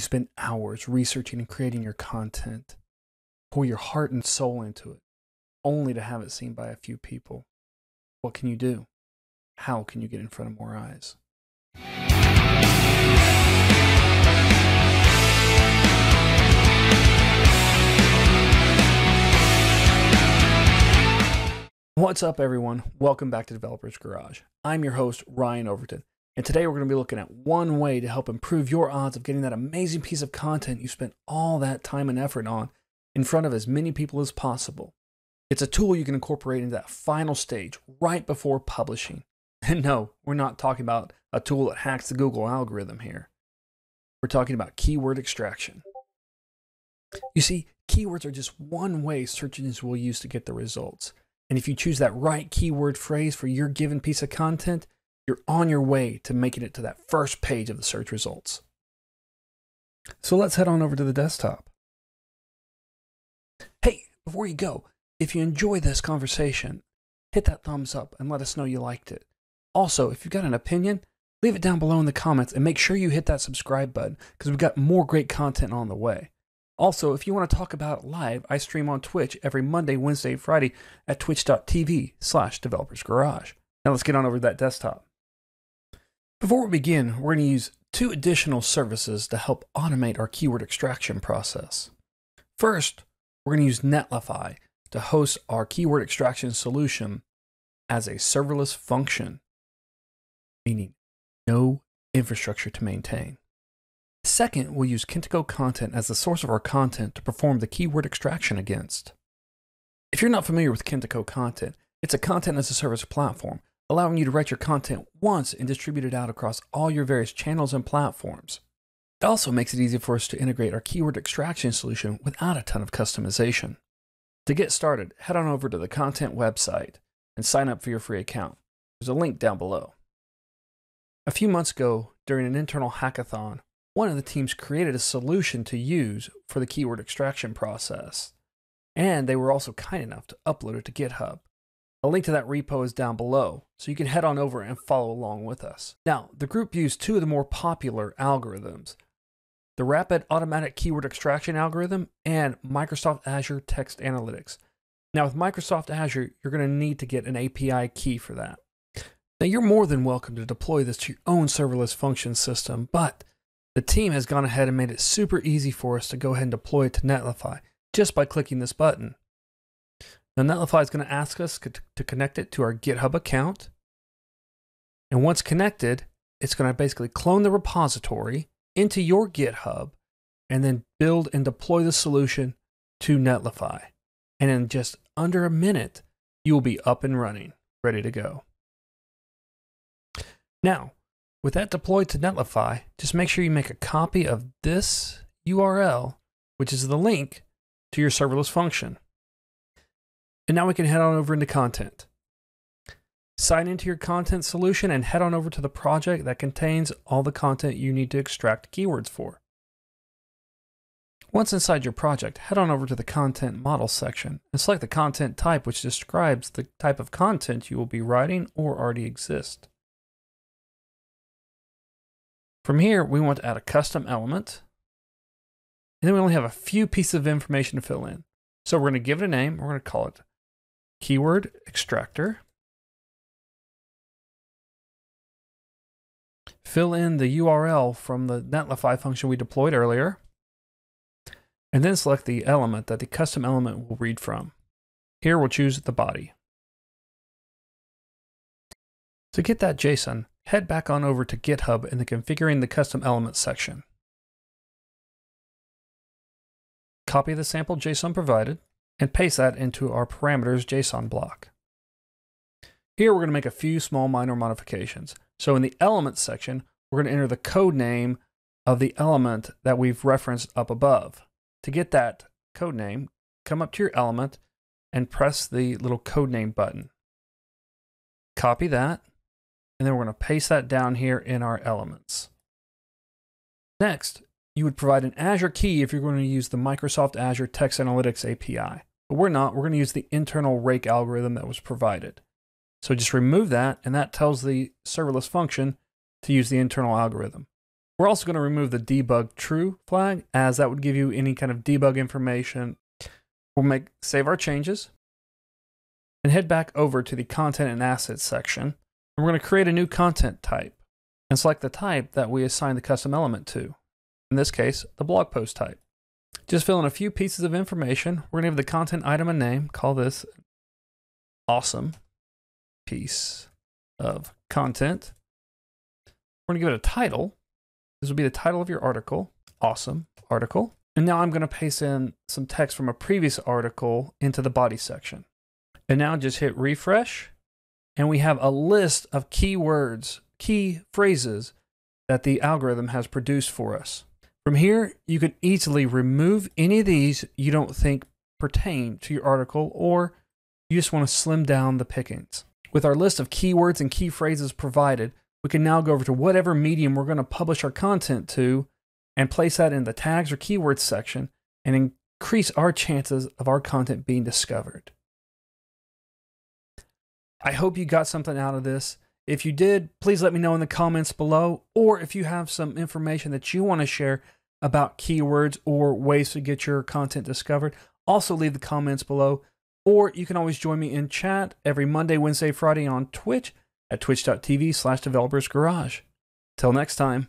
You spend hours researching and creating your content. Pour your heart and soul into it, only to have it seen by a few people. What can you do? How can you get in front of more eyes? What's up, everyone? Welcome back to Developers Garage. I'm your host, Ryan Overton, and today we're going to be looking at one way to help improve your odds of getting that amazing piece of content you spent all that time and effort on in front of as many people as possible. It's a tool you can incorporate into that final stage right before publishing. And no, we're not talking about a tool that hacks the Google algorithm here. We're talking about keyword extraction. You see, keywords are just one way search engines will use to get the results. And if you choose that right keyword phrase for your given piece of content, you're on your way to making it to that first page of the search results. So let's head on over to the desktop. Hey, before you go, if you enjoy this conversation, hit that thumbs up and let us know you liked it. Also, if you've got an opinion, leave it down below in the comments and make sure you hit that subscribe button because we've got more great content on the way. Also, if you want to talk about it live, I stream on Twitch every Monday, Wednesday, and Friday at twitch.tv/developersgarage. Now let's get on over to that desktop. Before we begin, we're going to use two additional services to help automate our keyword extraction process. First, we're going to use Netlify to host our keyword extraction solution as a serverless function, meaning no infrastructure to maintain. Second, we'll use Kentico Kontent as the source of our content to perform the keyword extraction against. If you're not familiar with Kentico Kontent, it's a content as a service platform, allowing you to write your content once and distribute it out across all your various channels and platforms. It also makes it easy for us to integrate our keyword extraction solution without a ton of customization. To get started, head on over to the Kontent website and sign up for your free account. There's a link down below. A few months ago, during an internal hackathon, one of the teams created a solution to use for the keyword extraction process, and they were also kind enough to upload it to GitHub. A link to that repo is down below, so you can head on over and follow along with us. Now, the group used two of the more popular algorithms, the Rapid Automatic Keyword Extraction Algorithm and Microsoft Azure Text Analytics. Now, with Microsoft Azure, you're going to need to get an API key for that. Now, you're more than welcome to deploy this to your own serverless function system, but the team has gone ahead and made it super easy for us to go ahead and deploy it to Netlify just by clicking this button. Now Netlify is going to ask us to connect it to our GitHub account. And once connected, it's going to basically clone the repository into your GitHub and then build and deploy the solution to Netlify. And in just under a minute, you will be up and running, ready to go. Now, with that deployed to Netlify, just make sure you make a copy of this URL, which is the link to your serverless function. And now we can head on over into Kontent. Sign into your Kontent solution and head on over to the project that contains all the content you need to extract keywords for. Once inside your project, head on over to the Kontent Model section and select the content type, which describes the type of content you will be writing or already exists. From here, we want to add a custom element, and then we only have a few pieces of information to fill in. So we're going to give it a name. We're going to call it Keyword Extractor. Fill in the URL from the Netlify function we deployed earlier, and then select the element that the custom element will read from. Here we'll choose the body. To get that JSON, head back on over to GitHub in the Configuring the Custom Elements section. Copy the sample JSON provided and paste that into our parameters JSON block. Here we're going to make a few small minor modifications. So in the Elements section, we're going to enter the code name of the element that we've referenced up above. To get that code name, come up to your element and press the little code name button. Copy that. And then we're going to paste that down here in our elements. Next, you would provide an Azure key if you're going to use the Microsoft Azure Text Analytics API. But we're not. We're going to use the internal rake algorithm that was provided. So just remove that, and that tells the serverless function to use the internal algorithm. We're also going to remove the debug true flag, as that would give you any kind of debug information. We'll save our changes and head back over to the content and assets section. And we're going to create a new content type and select the type that we assign the custom element to. In this case, the blog post type. Just fill in a few pieces of information. We're going to give the content item a name. Call this awesome piece of content. We're going to give it a title. This will be the title of your article, awesome article. And now I'm going to paste in some text from a previous article into the body section. And now just hit refresh, and we have a list of keywords, key phrases that the algorithm has produced for us. From here, you can easily remove any of these you don't think pertain to your article, or you just want to slim down the pickings. With our list of keywords and key phrases provided, we can now go over to whatever medium we're going to publish our content to and place that in the tags or keywords section and increase our chances of our content being discovered. I hope you got something out of this. If you did, please let me know in the comments below, or if you have some information that you want to share about keywords or ways to get your content discovered, also leave the comments below, or you can always join me in chat every Monday, Wednesday, Friday on Twitch at twitch.tv/developersgarage. Till next time.